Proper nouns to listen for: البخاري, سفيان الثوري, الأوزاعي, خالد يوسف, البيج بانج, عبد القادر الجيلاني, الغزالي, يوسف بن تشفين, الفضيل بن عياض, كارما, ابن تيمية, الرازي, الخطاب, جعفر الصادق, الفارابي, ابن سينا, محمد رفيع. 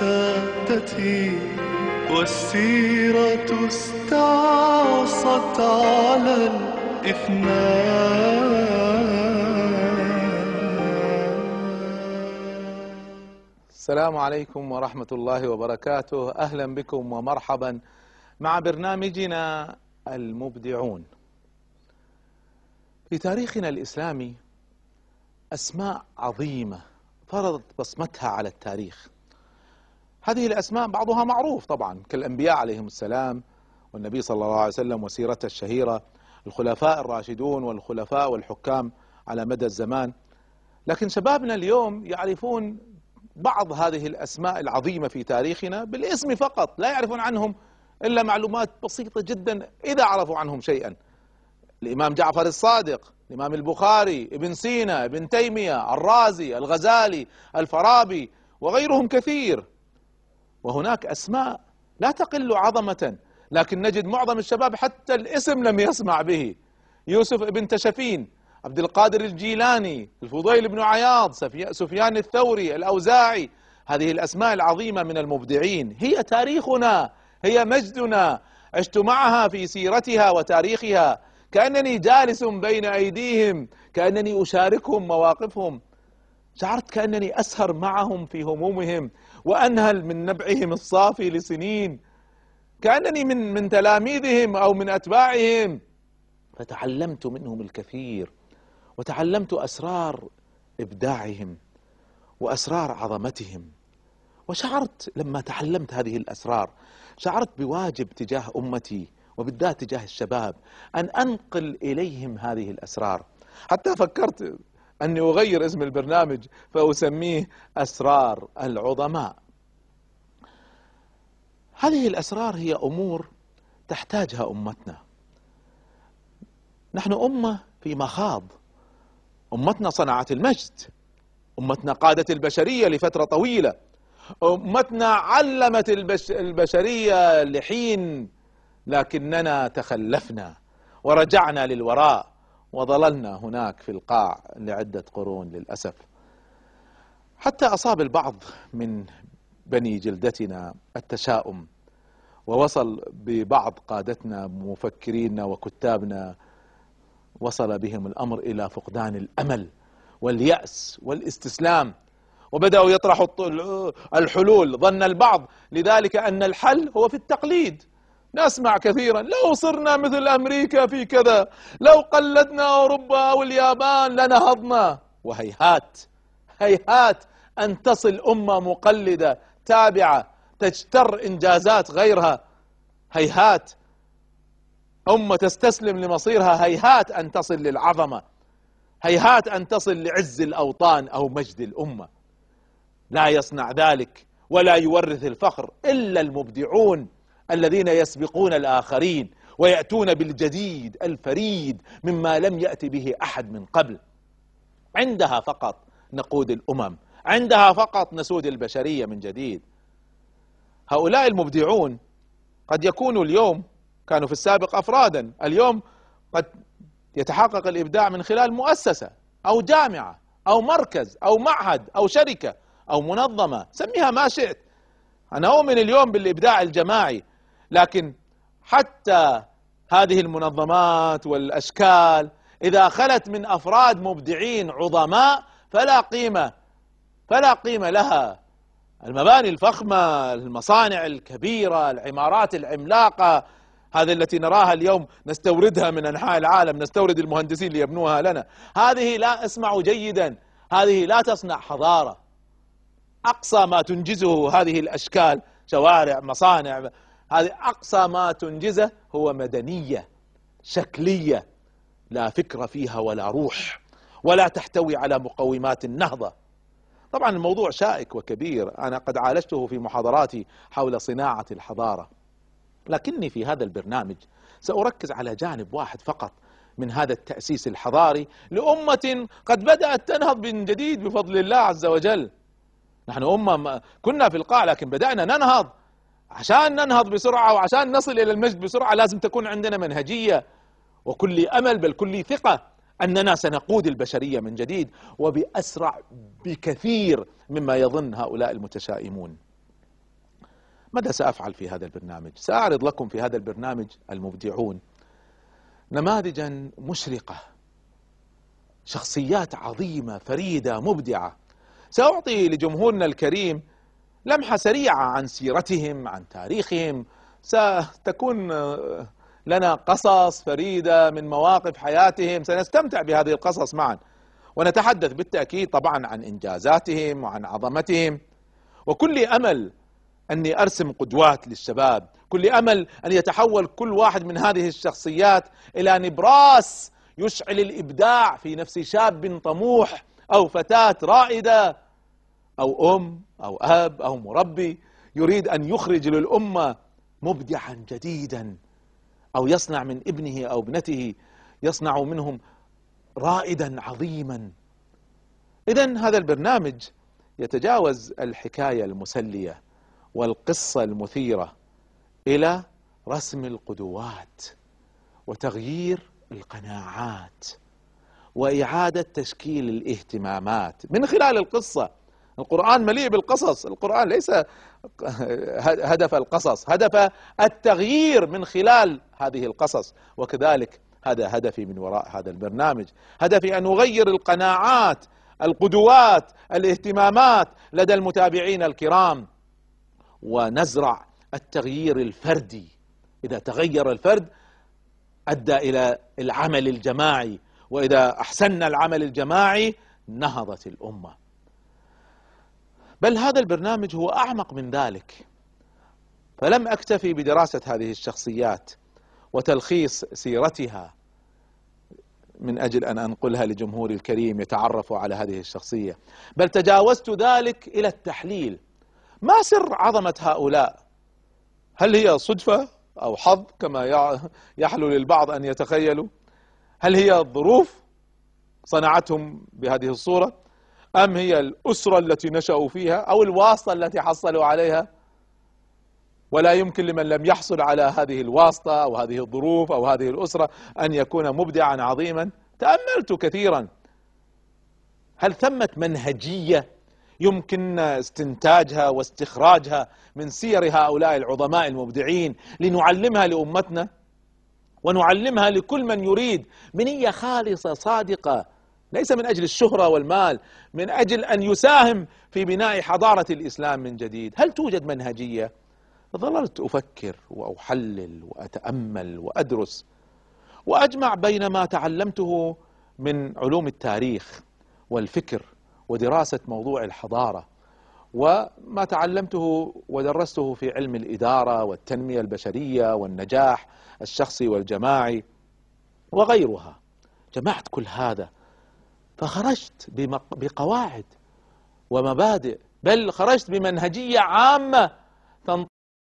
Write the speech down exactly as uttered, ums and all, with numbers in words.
سادتي والسيرة استعصت على الإثنان. السلام عليكم ورحمة الله وبركاته، أهلا بكم ومرحبا مع برنامجنا المبدعون. في تاريخنا الإسلامي أسماء عظيمة فرضت بصمتها على التاريخ. هذه الأسماء بعضها معروف طبعا، كالأنبياء عليهم السلام والنبي صلى الله عليه وسلم وسيرته الشهيرة، الخلفاء الراشدون والخلفاء والحكام على مدى الزمان. لكن شبابنا اليوم يعرفون بعض هذه الأسماء العظيمة في تاريخنا بالاسم فقط، لا يعرفون عنهم إلا معلومات بسيطة جدا إذا عرفوا عنهم شيئا. الإمام جعفر الصادق، الإمام البخاري، ابن سينا، ابن تيمية، الرازي، الغزالي، الفارابي وغيرهم كثير. وهناك أسماء لا تقل عظمة، لكن نجد معظم الشباب حتى الاسم لم يسمع به. يوسف بن تشفين، عبد القادر الجيلاني، الفضيل بن عياض، سفيان الثوري، الأوزاعي. هذه الأسماء العظيمة من المبدعين، هي تاريخنا، هي مجدنا، عشت معها في سيرتها وتاريخها، كأنني جالس بين أيديهم، كأنني أشاركهم مواقفهم. شعرت كأنني أسهر معهم في همومهم وأنهل من نبعهم الصافي لسنين، كأنني من من تلاميذهم أو من أتباعهم. فتعلمت منهم الكثير، وتعلمت أسرار إبداعهم وأسرار عظمتهم. وشعرت لما تعلمت هذه الأسرار، شعرت بواجب تجاه أمتي وبالذات تجاه الشباب أن أنقل إليهم هذه الأسرار. حتى فكرت أني أغير اسم البرنامج فأسميه أسرار العظماء. هذه الأسرار هي أمور تحتاجها أمتنا. نحن أمة في مخاض، أمتنا صنعت المجد، أمتنا قادت البشرية لفترة طويلة، أمتنا علمت البش... البشرية لحين، لكننا تخلفنا ورجعنا للوراء وظللنا هناك في القاع لعدة قرون للأسف. حتى أصاب البعض من بني جلدتنا التشاؤم، ووصل ببعض قادتنا مفكرينا وكتابنا، وصل بهم الأمر إلى فقدان الأمل واليأس والاستسلام، وبدأوا يطرحوا الحلول. ظن البعض لذلك أن الحل هو في التقليد. نسمع كثيرا: لو صرنا مثل أمريكا في كذا، لو قلدنا أوروبا واليابان لنهضنا. وهيهات هيهات أن تصل أمة مقلدة تابعة تجتر إنجازات غيرها، هيهات أمة تستسلم لمصيرها، هيهات أن تصل للعظمة، هيهات أن تصل لعز الأوطان أو مجد الأمة. لا يصنع ذلك ولا يورث الفخر إلا المبدعون الذين يسبقون الآخرين ويأتون بالجديد الفريد مما لم يأتي به أحد من قبل. عندها فقط نقود الأمم، عندها فقط نسود البشرية من جديد. هؤلاء المبدعون قد يكونوا اليوم، كانوا في السابق أفرادا، اليوم قد يتحقق الإبداع من خلال مؤسسة أو جامعة أو مركز أو معهد أو شركة أو منظمة، سميها ما شئت. أنا أؤمن اليوم بالإبداع الجماعي، لكن حتى هذه المنظمات والأشكال إذا خلت من أفراد مبدعين عظماء فلا قيمة، فلا قيمة لها. المباني الفخمة، المصانع الكبيرة، العمارات العملاقة، هذه التي نراها اليوم نستوردها من أنحاء العالم، نستورد المهندسين ليبنوها لنا، هذه لا، اسمعوا جيدا، هذه لا تصنع حضارة. أقصى ما تنجزه هذه الأشكال، شوارع، مصانع، هذه أقصى ما تنجزه هو مدنية شكلية لا فكرة فيها ولا روح، ولا تحتوي على مقومات النهضة. طبعا الموضوع شائك وكبير، أنا قد عالجته في محاضراتي حول صناعة الحضارة، لكني في هذا البرنامج سأركز على جانب واحد فقط من هذا التأسيس الحضاري لأمة قد بدأت تنهض من جديد بفضل الله عز وجل. نحن أمة كنا في القاع، لكن بدأنا ننهض. عشان ننهض بسرعة وعشان نصل إلى المجد بسرعة لازم تكون عندنا منهجية، وكلي أمل بل كلي ثقة أننا سنقود البشرية من جديد، وبأسرع بكثير مما يظن هؤلاء المتشائمون. ماذا سأفعل في هذا البرنامج؟ سأعرض لكم في هذا البرنامج المبدعون نماذجا مشرقة، شخصيات عظيمة فريدة مبدعة. سأعطي لجمهورنا الكريم لمحة سريعة عن سيرتهم، عن تاريخهم، ستكون لنا قصص فريدة من مواقف حياتهم، سنستمتع بهذه القصص معا، ونتحدث بالتأكيد طبعا عن إنجازاتهم وعن عظمتهم. وكل أمل أني أرسم قدوات للشباب، كل أمل أن يتحول كل واحد من هذه الشخصيات إلى نبراس يشعل الإبداع في نفس شاب طموح، أو فتاة رائدة، أو أم أو أب أو مربي يريد أن يخرج للأمة مبدعا جديدا، أو يصنع من ابنه أو ابنته، يصنع منهم رائدا عظيما. إذن هذا البرنامج يتجاوز الحكاية المسلية والقصة المثيرة إلى رسم القدوات وتغيير القناعات وإعادة تشكيل الاهتمامات من خلال القصة. القرآن مليء بالقصص، القرآن ليس هدف القصص، هدف التغيير من خلال هذه القصص. وكذلك هذا هدفي من وراء هذا البرنامج، هدفي أن أغير القناعات، القدوات، الاهتمامات لدى المتابعين الكرام، ونزرع التغيير الفردي. إذا تغير الفرد أدى إلى العمل الجماعي، وإذا أحسن العمل الجماعي نهضت الأمة. بل هذا البرنامج هو أعمق من ذلك، فلم أكتفي بدراسة هذه الشخصيات وتلخيص سيرتها من أجل أن أنقلها لجمهور الكريم يتعرفوا على هذه الشخصية، بل تجاوزت ذلك إلى التحليل. ما سر عظمة هؤلاء؟ هل هي صدفة أو حظ كما يحلو للبعض أن يتخيلوا؟ هل هي الظروف صنعتهم بهذه الصورة؟ أم هي الأسرة التي نشأوا فيها، أو الواسطة التي حصلوا عليها؟ ولا يمكن لمن لم يحصل على هذه الواسطة أو هذه الظروف أو هذه الأسرة أن يكون مبدعا عظيما. تأملت كثيرا، هل ثمة منهجية يمكن استنتاجها واستخراجها من سير هؤلاء العظماء المبدعين لنعلمها لأمتنا، ونعلمها لكل من يريد منية خالصة صادقة، ليس من أجل الشهرة والمال، من أجل أن يساهم في بناء حضارة الإسلام من جديد؟ هل توجد منهجية؟ ظللت أفكر وأحلل وأتأمل وأدرس، وأجمع بين ما تعلمته من علوم التاريخ والفكر ودراسة موضوع الحضارة، وما تعلمته ودرسته في علم الإدارة والتنمية البشرية والنجاح الشخصي والجماعي وغيرها. جمعت كل هذا فخرجت بقواعد ومبادئ، بل خرجت بمنهجية عامة